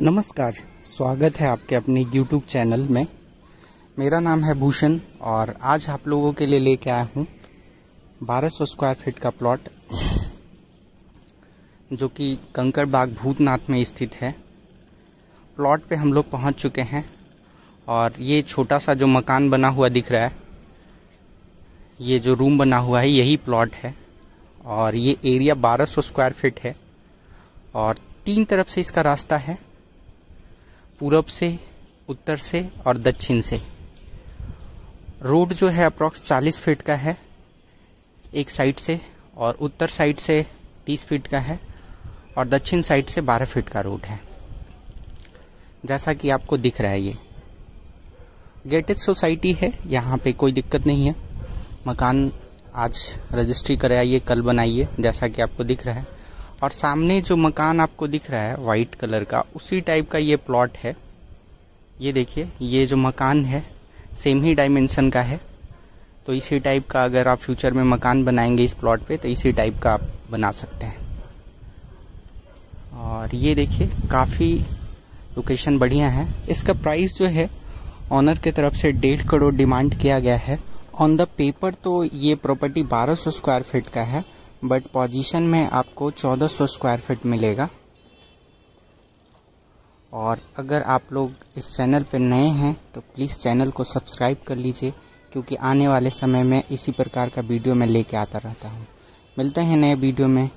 नमस्कार, स्वागत है आपके अपने YouTube चैनल में। मेरा नाम है भूषण और आज आप लोगों के लिए लेके आया हूँ 1200 स्क्वायर फीट का प्लॉट जो कि कंकड़बाग भूतनाथ में स्थित है। प्लॉट पे हम लोग पहुँच चुके हैं और ये छोटा सा जो मकान बना हुआ दिख रहा है, ये जो रूम बना हुआ है यही प्लॉट है और ये एरिया 1200 स्क्वायर फीट है और तीन तरफ से इसका रास्ता है, पूरब से, उत्तर से और दक्षिण से। रोड जो है अप्रॉक्स 40 फीट का है एक साइड से और उत्तर साइड से 30 फीट का है और दक्षिण साइड से 12 फीट का रोड है, जैसा कि आपको दिख रहा है। ये गेटेड सोसाइटी है, यहाँ पे कोई दिक्कत नहीं है। मकान आज रजिस्ट्री कराइए, कल बनाइए, जैसा कि आपको दिख रहा है। और सामने जो मकान आपको दिख रहा है वाइट कलर का, उसी टाइप का ये प्लॉट है। ये देखिए, ये जो मकान है सेम ही डायमेंशन का है, तो इसी टाइप का अगर आप फ्यूचर में मकान बनाएंगे इस प्लॉट पे तो इसी टाइप का आप बना सकते हैं। और ये देखिए, काफ़ी लोकेशन बढ़िया है। इसका प्राइस जो है ऑनर के तरफ से 1.5 करोड़ डिमांड किया गया है। ऑन द पेपर तो ये प्रॉपर्टी 1200 स्क्वायर फीट का है, बट पोजीशन में आपको 1400 स्क्वायर फीट मिलेगा। और अगर आप लोग इस चैनल पर नए हैं तो प्लीज़ चैनल को सब्सक्राइब कर लीजिए, क्योंकि आने वाले समय में इसी प्रकार का वीडियो मैं लेके आता रहता हूँ। मिलते हैं नए वीडियो में।